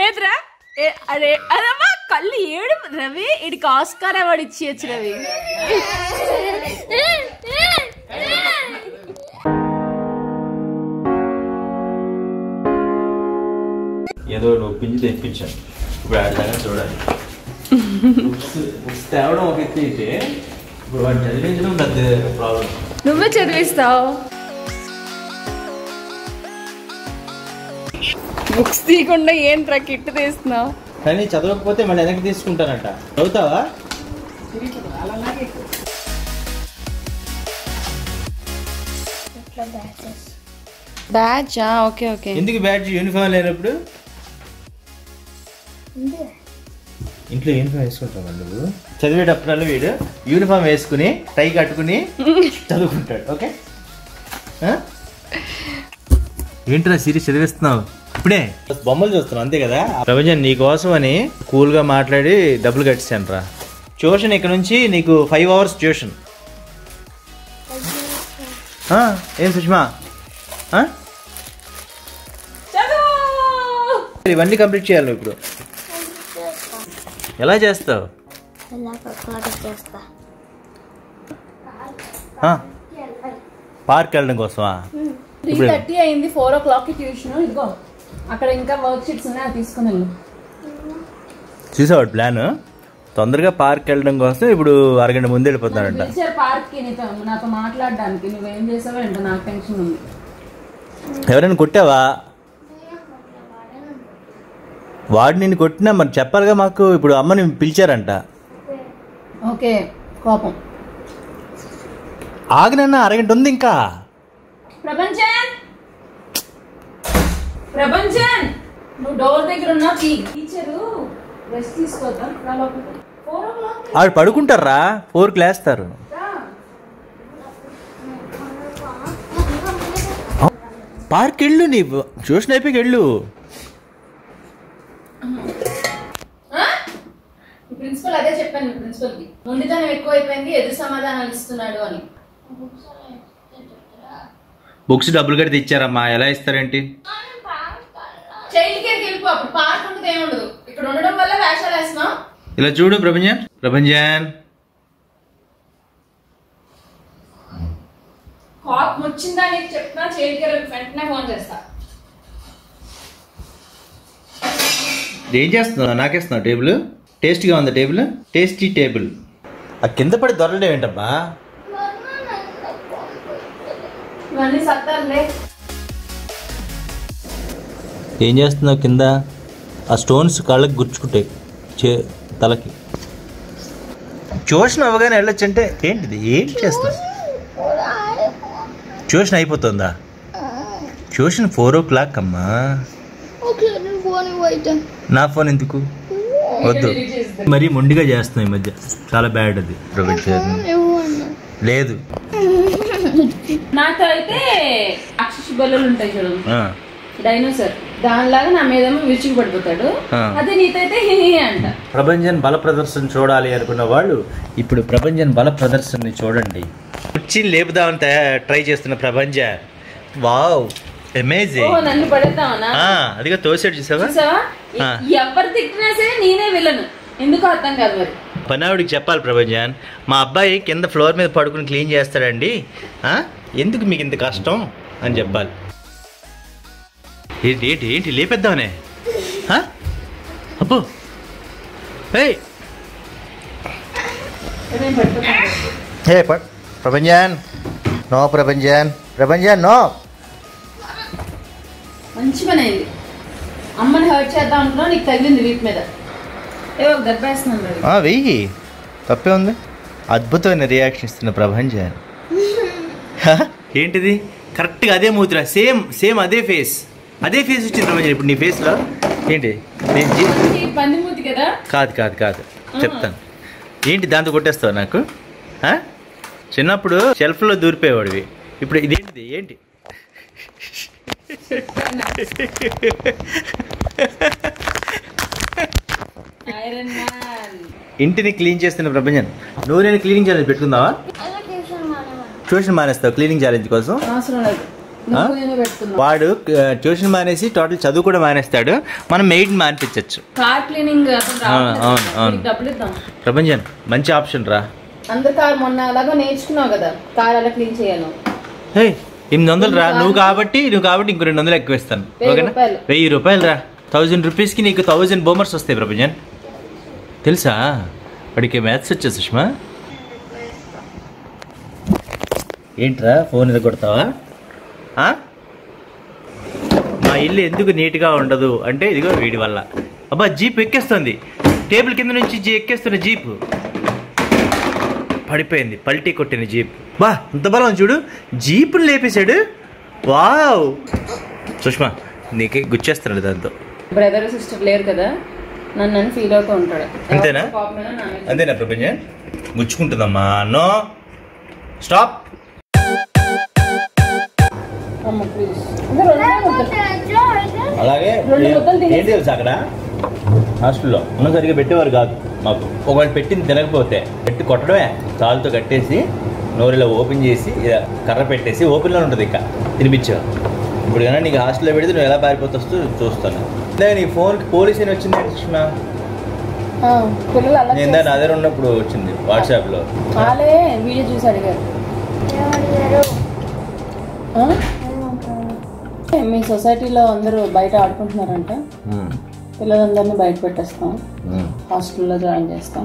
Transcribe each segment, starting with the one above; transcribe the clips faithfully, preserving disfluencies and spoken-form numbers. ఏద్రా అరే అదమ్మ కళ్ళు ఏడు రవి ఇడికి ఆస్కార్ అవార్డు ఇచ్చేయచ్చు రవి. ఏదో ఒప్పించి తెప్పించాను ఇప్పుడు ఆడలాగా చూడాలి. తేవడం ఒక ఎత్తి అయితే ఇప్పుడు వాడు చదివించడం పెద్ద ప్రాబ్లం. నువ్వే చదివిస్తావు. బుక్స్ తీయకుండా ఏంట్రా కిట్టు తీస్తున్నావు? కానీ చదవకపోతే మళ్ళీ వెనక్కి తీసుకుంటానట. చదువుతావా? బ్యాడ్జా? Okay okay. ఎందుకు బ్యాడ్జ్? యూనిఫామ్ లేనప్పుడు ఇంట్లో యూనిఫామ్ వేసుకుంటావా నువ్వు? చదివేటప్పుడల్లా వీడు యూనిఫామ్ వేసుకుని టై కట్టుకుని చదువుకుంటాడు. ఓకే ఏంట్రా సిరీస్ చదివేస్తున్నావు? ఇప్పుడే బొమ్మలు చూస్తున్నావు అంతే కదా. ప్రభంజన్ నీ కోసం అని కూల్గా మాట్లాడి డబ్బులు కట్టిస్తాను రా. ట్యూషన్ ఇక్కడ నుంచి నీకు ఫైవ్ అవర్స్ ట్యూషన్. ఏం సుష్మా ఇవన్నీ కంప్లీట్ చేయాలి నువ్వు. ఇప్పుడు ఎలా చేస్తావు? పార్క్ వెళ్ళడం కోసమా? త్రీ థర్టీ అయింది, ఫోర్ ఓ క్లాక్కి ట్యూషన్. ఇదిగో అక్కడ ఇంకా వర్క్ షీట్స్ ఉన్నాయి, అది తీసుకుని వెళ్ళు. చూసావా ప్లాన్? తొందరగా పార్క్ వెళ్ళడం కోసం ఇప్పుడు అరగంట ముందు వెళ్ళిపోతానంట పార్క్కి. నాతో మాట్లాడడానికి నువ్వేం చేసావో ఏంటో నాకు టెన్షన్ ఉంది. ఎవరైనా కొట్టావా? వాడు నిన్ను కొట్టినా మరి చెప్పాలిగా మాకు. ఇప్పుడు అమ్మని పిలిచారంట. ఓకే కోపం ఆగనన్నా అరగంట ఉంది ఇంకా. ప్రభంజన్ ప్రభంజన్ నువ్వు డోర్ దగ్గర ఉన్నా. టీచరు రెస్ట్ తీసుకోతాం. ఆడు పడుకుంటారా? ఫోర్ క్లాస్తారు. పార్క్ వెళ్ళు, నీ ట్యూషన్ అయిపోయి వెళ్ళు. ప్రిన్సిపల్ అదే చెప్పాను ప్రిన్సిపల్కి. మొండితనం ఎక్కువ అయిపోయింది, ఎదురు సమాధానాలు ఇస్తున్నాడు అని. బుక్స్ డబ్బులు కడితే ఇచ్చారమ్మా, ఎలా ఇస్తారేంటి? ఇలా చూడు ప్రభంజన్. ప్రభంజన్ వచ్చిందా నీకు? చెప్తున్నా చైల్డ్ కేర్ వెంటనే ఫోన్ చేస్తా. ఏం చేస్తున్నావు? నాకేస్తున్నావు టేబుల్? టేస్ట్గా ఉందా టేబుల్? Tasty table. ఆ కింద పడి దొరలే ఏంటమ్మా? ఏం చేస్తున్నావు కింద? ఆ స్టోన్స్ కాళ్ళకి గుచ్చుకుంటాయి చే తలకి. ట్యూషన్ అవ్వగానే వెళ్ళొచ్చు అంటే ఏంటిది? ఏం చేస్తావు? ట్యూషన్ అయిపోతుందా? ట్యూషన్ ఫోర్ ఓ క్లాక్ అమ్మా. నా ఫోన్ ఎందుకు? వద్దు మరి మొండిగా చేస్తున్నావు ఈ మధ్య, చాలా బ్యాడ్ అది. లేదు నాతో అయితే అక్షిష్ బల్లలు ఉంటాయి చూడు, డైనోసార్, దానిలాగా నా మీద విరుచుకు పడిపోతాడు. అదే నీతైతే అంట. ప్రభంజన్ బల ప్రదర్శన చూడాలి అనుకున్న వాళ్ళు ఇప్పుడు ప్రభంజన్ బల ప్రదర్శనని చూడండి. వచ్చి లేపుదామని ట్రై చేస్తున్న ప్రభంజన్. Wow amazing. నన్ను పడతావనా? అదిగా తోసేడు చూసావా? ఎవరు తిట్టినా సరే నేనే విలను, ఎందుకు అర్థం కాదు. మరి పని ఆవిడికి చెప్పాలి ప్రభంజన్, మా అబ్బాయి కింద ఫ్లోర్ మీద పడుకుని క్లీన్ చేస్తాడండి, ఎందుకు మీకు ఇంత కష్టం అని చెప్పాలి. ఏంటి ఏంటి ఏంటి లేపేద్దామనే? అబ్బో hey Prabhanjan no, Prabhanjan Prabhanjan no. మంచి పని అయింది, అమ్మని హర్ట్ చేద్దాం అనుకున్నా, నీకు తగిలింది వీటి మీద. వెయ్యి తప్పే ఉంది. అద్భుతమైన రియాక్షన్ ఇస్తున్న ప్రభంజన్. ఏంటిది? కరెక్ట్గా అదే మూతురా, సేమ్ సేమ్ అదే ఫేస్, అదే ఫేస్ వచ్చింది ప్రభంజన్ ఇప్పుడు నీ ఫేస్లో. ఏంటి కాదు కాదు కాదు చెప్తాను. ఏంటి దాంతో కొట్టేస్తావు నాకు? చిన్నప్పుడు షెల్ఫ్లో దూరిపోయేవాడివి, ఇప్పుడు ఇదేంటిది? ఏంటి ఇంటిని క్లీన్ చేస్తున్న ప్రభంజన్ నువ్వు? నేను క్లీనింగ్ ఛాలెంజ్ పెట్టుకుందావా? ట్యూషన్ మానేస్తావు క్లీనింగ్ ఛాలెంజ్ కోసం? వాడు ట్యూషన్ మానేసి టోటల్ చదువు కూడా మానేస్తాడు మనం మెయిడ్ మార్పించొచ్చు కార్ క్లీనింగ్ ప్రపంచం మంచి ఆప్షన్ రా అందరి కార్ మొన్న అలాగా నేర్చుకున్నావు కదా కార్ అలా క్లీన్ చేయను హే ఎనిమిది వందలు రా నువ్వు కాబట్టి నువ్వు కాబట్టి ఇంకో రెండు వందలు ఎక్కువ ఇస్తాను ఓకేనా వెయ్యి రూపాయలు రా వెయ్యి రూపాయలు కి నీకు వెయ్యి బోమర్స్ వస్తాయి ప్రపంచం తెలుసా వాడికి మ్యాథ్స్ వచ్చే సుష్మా ఏంట్రా ఫోన్ ఏదో కొడతావా మా ఇల్లు ఎందుకు నీట్గా ఉండదు అంటే ఇదిగో వీడి వల్ల అబ్బా జీప్ ఎక్కేస్తుంది టేబుల్ కింద నుంచి జీ ఎక్కేస్తున్న జీప్ పడిపోయింది పల్టీ కొట్టిన జీప్ బా అంత బలం చూడు జీపుని లేపేశాడు వావ్ సుష్మా నీకే గుచ్చేస్తున్నాడు దాంతో బ్రదర్ సిస్టర్ లేరు కదా నన్ను నన్ను ఫీల్ అవుతూ ఉంటాడు అంతేనా అంతేనా ప్రపంచం గుచ్చుకుంటుందమ్మా నో స్టాప్ అలాగే ఏం తెలుసు అక్కడ హాస్టల్లో ఉన్న సరిగ్గా పెట్టేవారు కాదు మాకు ఒకవేళ పెట్టింది తినకపోతే పెట్టి కొట్టడమే తాళ్ళతో కట్టేసి నోరులో ఓపెన్ చేసి కర్ర పెట్టేసి ఓపెన్లో ఉంటుంది ఇంకా తినిపించావు ఇప్పుడు కానీ నీకు హాస్టల్లో పెడితే నువ్వు ఎలా పారిపోతూ చూస్తాను లేదా నీ ఫోన్కి పోలీస్ అని వచ్చింది కృష్ణ నేను దాని అదే ఉన్నప్పుడు వచ్చింది వాట్సాప్లో వీడియో చూసి అడిగారు మీ సొసైటీలో అందరూ బయట ఆడుకుంటున్నారంట పిల్లలందరినీ బయట పెట్టేస్తాం హాస్టల్లో జాయిన్ చేస్తాం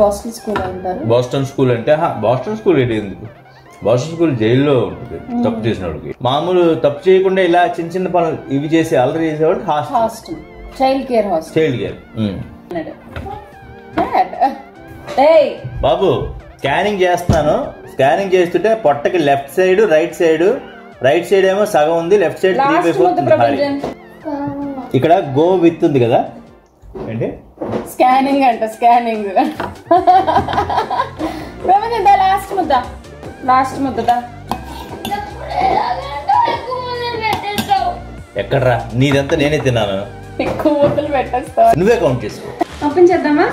బాస్టన్ స్కూల్ అంటారు బాస్టన్ స్కూల్ అంటే బాస్టన్ స్కూల్ ఎందుకు బాస్టన్ స్కూల్ జైల్లో ఉంటుంది తప్పు చేసిన వాడికి మామూలు తప్పు చేయకుండా ఇలా చిన్న చిన్న పనులు ఇవి చేసి అల్లరి చేసేవాడు hostel child care hostel child care బాబు స్కానింగ్ చేస్తాను స్కానింగ్ చేస్తుంటే పొట్టకి left side right side right side ఏమో సగం ఉంది లెఫ్ట్ సైడ్ ఇక్కడ గో విత్ ఉంది కదా ఏంటి స్కానింగ్ అంట స్కానింగ్ లాస్ట్ ముద్ద లాస్ట్ ముద్ద ఎక్కడరా నీదంతా నేనే తిన్నాను ఎక్కువ ముద్దలు పెట్టేస్తా నువ్వే కౌంట్ చేసుకో ఓపెన్ చేద్దామా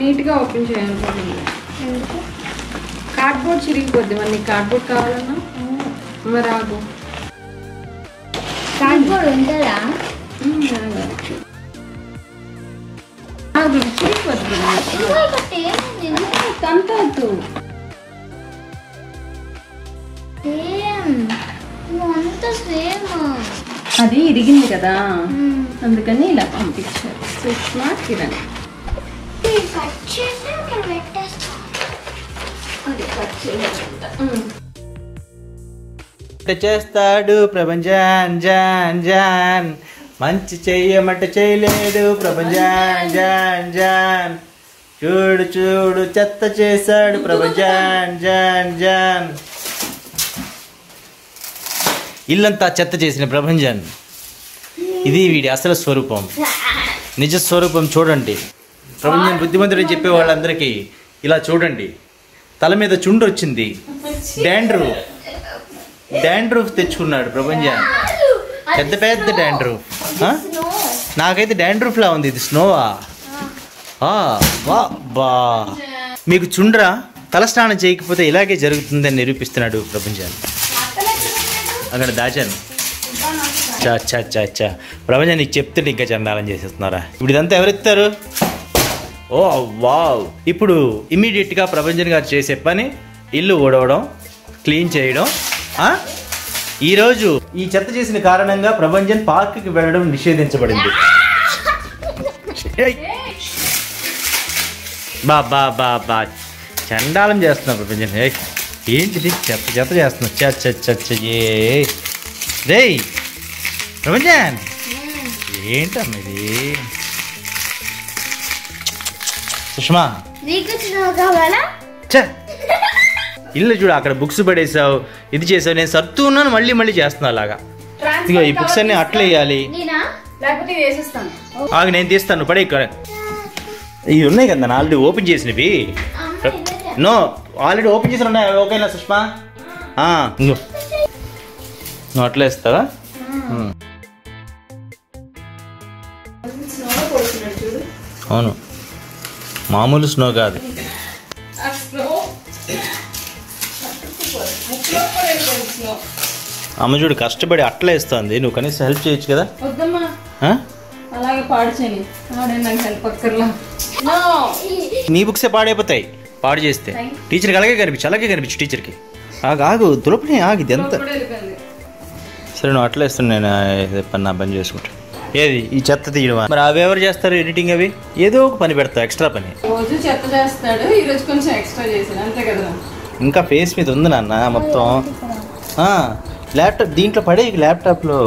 నీట్గా ఓపెన్ చేయాలి కార్డ్బోర్డ్ చిరిగిపోద్ది మరి నీకు కార్డ్బోర్డ్ కావాలన్నా మరి ఆగు కార్డ్బోర్డ్ ఉంటుందా చిరిగిపోద్దు అది ఇరిగింది కదా అందుకని ఇలా పంపించారు సుష్మా కిరణ్ చేస్తాడు ప్రపంచం జాన్ జాన్ మంచి చెయ్యమట చేయలేడు ప్రపంచం జాన్ జాన్ చూడు చూడు చెత్త చేశాడు ప్రపంచం జాన్ జాన్ ఇల్లంతా చెత్త చేసిన ప్రపంచం ఇది వీడి అసలు స్వరూపం నిజ స్వరూపం చూడండి ప్రపంచం బుద్ధిమంతుడు అని చెప్పే వాళ్ళందరికీ ఇలా చూడండి తల మీద చుండ్రు వచ్చింది డాండ్రూఫ్ డాండ్రూఫ్ తెచ్చుకున్నాడు ప్రపంచం పెద్ద పెద్ద డాండ్రూఫ్ నాకైతే డాండ్రూఫ్లా ఉంది ఇది స్నోవా బా మీకు చుండ్రా తల స్నానం చేయకపోతే ఇలాగే జరుగుతుందని నిరూపిస్తున్నాడు ప్రపంచం అక్కడ దాచాను చా చా చా చా ప్రపంచం నీకు చెప్తే ఇంకా చండాలం చేసేస్తున్నారా ఇప్పుడు ఇదంతా ఎవరెత్తారు ఓ వావ్ ఇప్పుడు ఇమీడియట్గా ప్రపంచన్ గారు చేసే పని ఇల్లు ఊడవడం క్లీన్ చేయడం ఈరోజు ఈ చెత్త చేసిన కారణంగా ప్రపంచన్ పార్క్కి వెళ్ళడం నిషేధించబడింది బా బా బా బా చండాలం చేస్తున్నావు ప్రపంచన్ ఏంటిది చెత్త చెత్త చేస్తున్నావు చచ్చ చచ్చ రే ప్రపంచన్ ఏంటమ్మా ఇది సుష్మా ఇల్లు చూడు అక్కడ బుక్స్ పడేసావు ఇది చేసావు నేను సత్తు ఉన్నాను మళ్ళీ మళ్ళీ చేస్తున్నా అలాగా ఇదిగో ఈ బుక్స్ అన్ని అట్లా వేయాలి ఆగి నేను తీస్తాను పడే ఇవి ఉన్నాయి కదా ఆల్రెడీ ఓపెన్ చేసినవి నో ఆల్రెడీ ఓపెన్ చేసిన ఉన్నాయి ఓకేనా సుష్మా నువ్వు అట్లా వేస్తావా అవును మామూలు స్నో కాదు అమ్మ చూడు కష్టపడి అట్లా ఇస్తాంది, నువ్వు కనీసం హెల్ప్ చేయొచ్చు కదా. వద్దమ్మా అలాగే పాడుచేని ఆడేం నాకు హెల్ప్ అక్కర్లా. నో నీ బుక్సే పాడైపోతాయి పాడు చేస్తే. టీచర్ కి అలాగే కనిపించు, అలాగే కనిపించు టీచర్ కి. ఆగు ఆగు దులపనే ఆగు, ఇది ఎంత సరే నువ్వు అట్లా ఇస్తాను నేను నా పని చేసుకుంటా. ఏది ఈ చెత్త తీయడమా? మరి అవి ఎవరు చేస్తారు ఎడిటింగ్? అవి ఏదో ఒక పని పెడతావు ఎక్స్ట్రా పని. రోజు చెత్త చేస్తాడు, ఈ రోజు కొంచెం ఎక్స్ట్రా చేశాను అంతే కదా. ఇంకా ఫేస్ మీద ఉంది నాన్న మొత్తం. ల్యాప్టాప్ దీంట్లో పడే ల్యాప్టాప్లో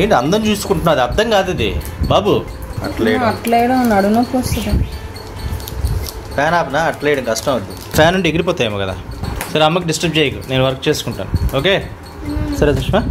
ఏంటి అందం చూసుకుంటున్నా? అది అర్థం కాదు అది బాబు. అట్లా అట్లా నడునొప్పి వస్తుంది. ఫ్యాన్ ఆపనా? అట్లా వేయడం కష్టం అవుతుంది, ఫ్యాన్ ఉంటే ఎగిరిపోతాయేమో కదా. సరే అమ్మకి డిస్టర్బ్ చేయకు, నేను వర్క్ చేసుకుంటాను ఓకే. సరే సుష్మా.